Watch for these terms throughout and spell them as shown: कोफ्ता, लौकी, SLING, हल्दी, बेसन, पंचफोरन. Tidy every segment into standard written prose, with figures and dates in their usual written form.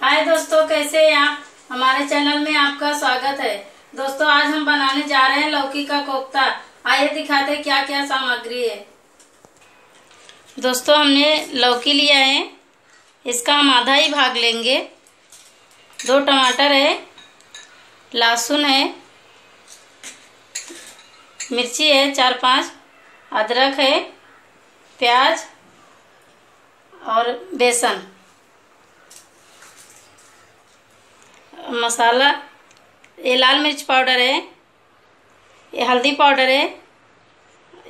हाय दोस्तों, कैसे हैं आप। हमारे चैनल में आपका स्वागत है। दोस्तों, आज हम बनाने जा रहे हैं लौकी का कोफ्ता। आइए दिखाते हैं क्या क्या सामग्री है। दोस्तों, हमने लौकी लिया है, इसका हम आधा ही भाग लेंगे। 2 टमाटर है, लहसुन है, मिर्ची है 4-5, अदरक है, प्याज और बेसन, मसाला, ये लाल मिर्च पाउडर है, ये हल्दी पाउडर है,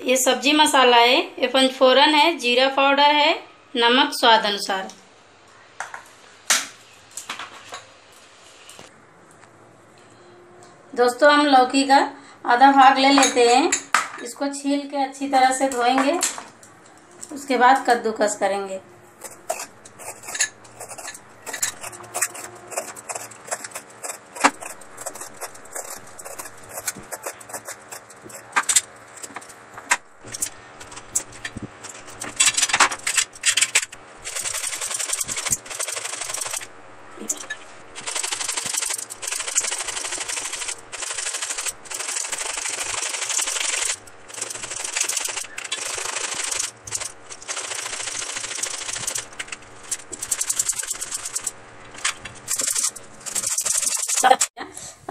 ये सब्जी मसाला है, ये पंचफोरन है, जीरा पाउडर है, नमक स्वाद अनुसार। दोस्तों, हम लौकी का आधा भाग ले लेते हैं। इसको छील के अच्छी तरह से धोएंगे, उसके बाद कद्दूकस करेंगे।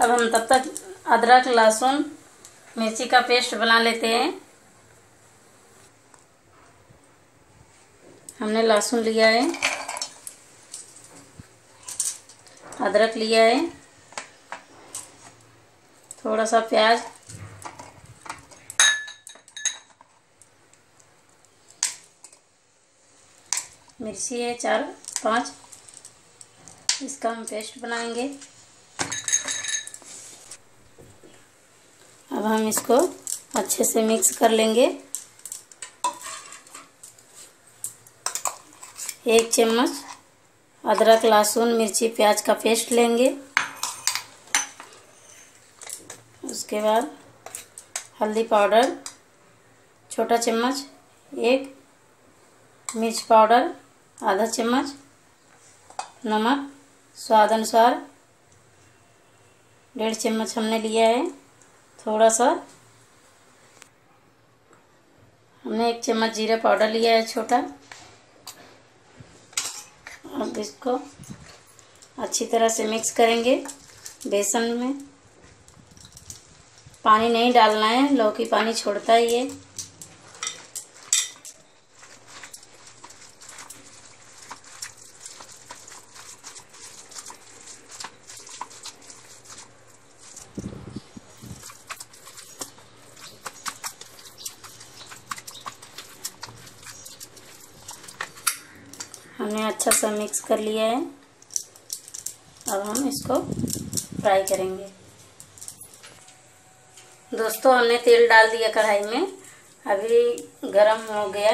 अब हम तब तक अदरक, लहसुन, मिर्ची का पेस्ट बना लेते हैं। हमने लहसुन लिया है, अदरक लिया है, थोड़ा सा प्याज, मिर्ची है 4-5, इसका हम पेस्ट बनाएंगे। अब हम इसको अच्छे से मिक्स कर लेंगे। 1 चम्मच अदरक, लहसुन, मिर्ची, प्याज का पेस्ट लेंगे। उसके बाद हल्दी पाउडर छोटा चम्मच 1, मिर्च पाउडर आधा चम्मच, नमक स्वाद अनुसार 1.5 चम्मच हमने लिया है, थोड़ा सा। हमने 1 चम्मच जीरा पाउडर लिया है छोटा। अब इसको अच्छी तरह से मिक्स करेंगे। बेसन में पानी नहीं डालना है, लौकी पानी छोड़ता ही है। हमने अच्छा सा मिक्स कर लिया है। अब हम इसको फ्राई करेंगे। दोस्तों, हमने तेल डाल दिया कढ़ाई में, अभी गरम हो गया।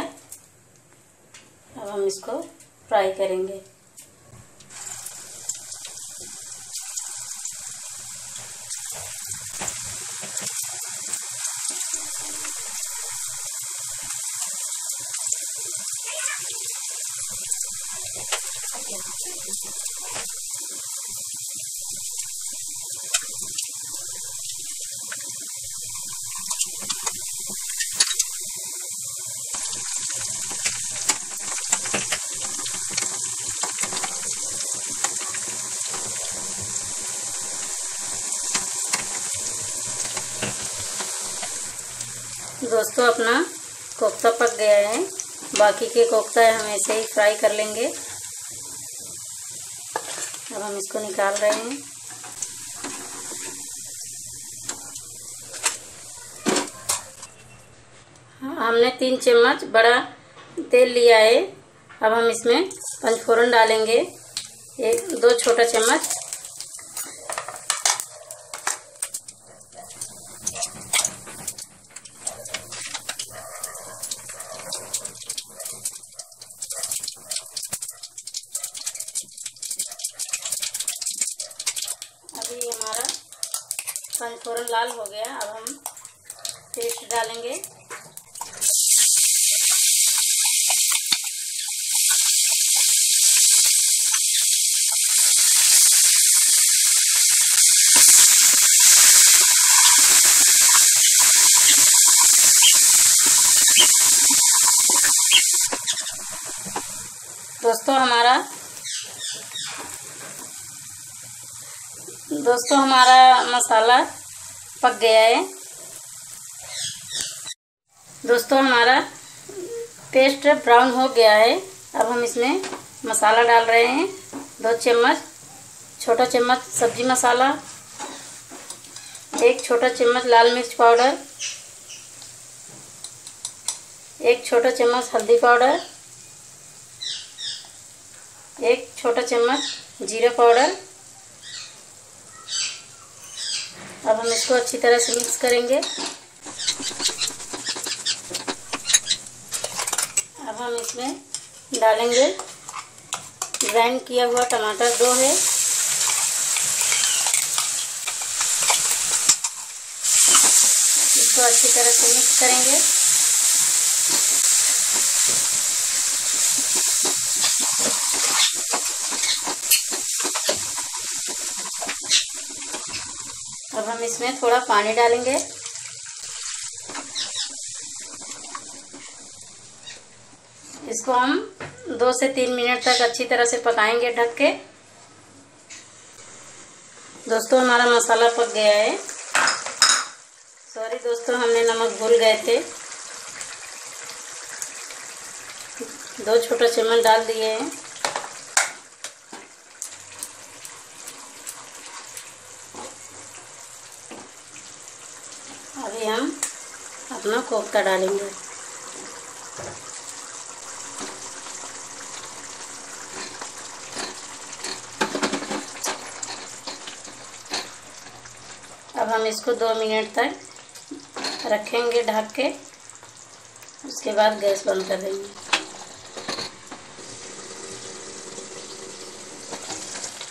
अब हम इसको फ्राई करेंगे। दोस्तों, अपना कोफ्ता पक गया है। बाकी के कोफ्ता हम ऐसे ही फ्राई कर लेंगे। अब हम इसको निकाल रहे हैं। हमने 3 चम्मच बड़ा तेल लिया है। अब हम इसमें पंचफोरन डालेंगे, 1-2 छोटा चम्मच। हमारा पंचफोरन लाल हो गया। अब हम पेस्ट डालेंगे। दोस्तों हमारा मसाला पक गया है। दोस्तों हमारा पेस्ट ब्राउन हो गया है। अब हम इसमें मसाला डाल रहे हैं। 2 चम्मच छोटा चम्मच सब्जी मसाला, 1 छोटा चम्मच लाल मिर्च पाउडर, 1 छोटा चम्मच हल्दी पाउडर, 1 छोटा चम्मच जीरा पाउडर। अब हम इसको अच्छी तरह से मिक्स करेंगे। अब हम इसमें डालेंगे ग्राइंड किया हुआ टमाटर 2 है। इसको अच्छी तरह से मिक्स करेंगे। अब हम इसमें थोड़ा पानी डालेंगे। इसको हम 2 से 3 मिनट तक अच्छी तरह से पकाएंगे ढक के। दोस्तों हमारा मसाला पक गया है। सॉरी दोस्तों, हमने नमक भूल गए थे, 2 छोटा चम्मच डाल दिए हैं। अभी हम अपना कोफ्ता डालेंगे। अब हम इसको 2 मिनट तक रखेंगे ढक के। उसके बाद गैस बंद कर देंगे।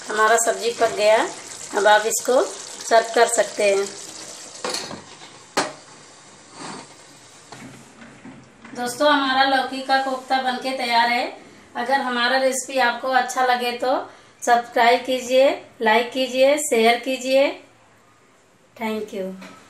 हमारा सब्जी पक गया। अब आप इसको सर्व कर सकते हैं। दोस्तों हमारा लौकी का कोफ्ता बनके तैयार है। अगर हमारा रेसिपी आपको अच्छा लगे तो सब्सक्राइब कीजिए, लाइक कीजिए, शेयर कीजिए। Thank you.